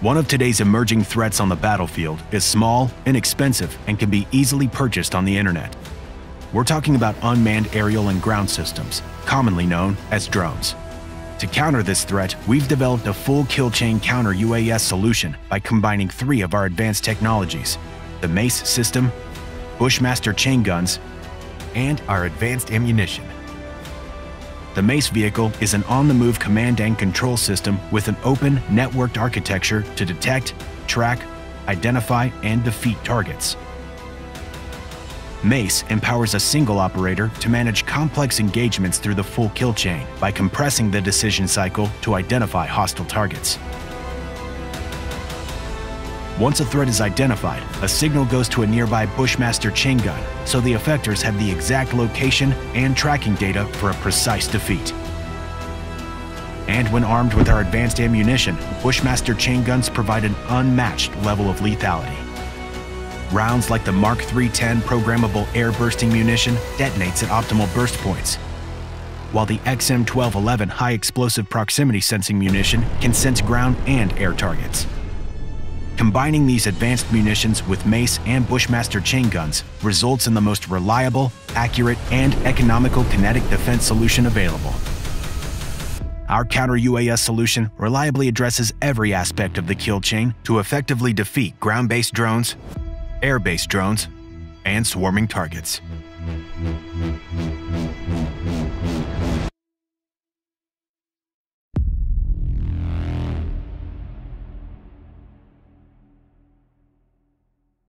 One of today's emerging threats on the battlefield is small, inexpensive, and can be easily purchased on the internet. We're talking about unmanned aerial and ground systems, commonly known as drones. To counter this threat, we've developed a full kill chain counter UAS solution by combining three of our advanced technologies: the MACE system, Bushmaster chain guns, and our advanced ammunition. The MACE vehicle is an on-the-move command and control system with an open, networked architecture to detect, track, identify, and defeat targets. MACE empowers a single operator to manage complex engagements through the full kill chain by compressing the decision cycle to identify hostile targets. Once a threat is identified, a signal goes to a nearby Bushmaster chain gun, so the effectors have the exact location and tracking data for a precise defeat. And when armed with our advanced ammunition, Bushmaster chain guns provide an unmatched level of lethality. Rounds like the Mark 310 programmable air-bursting munition detonates at optimal burst points, while the XM1211 high-explosive proximity sensing munition can sense ground and air targets. Combining these advanced munitions with MACE and Bushmaster chain guns results in the most reliable, accurate, and economical kinetic defense solution available. Our counter-UAS solution reliably addresses every aspect of the kill chain to effectively defeat ground-based drones, air-based drones, and swarming targets.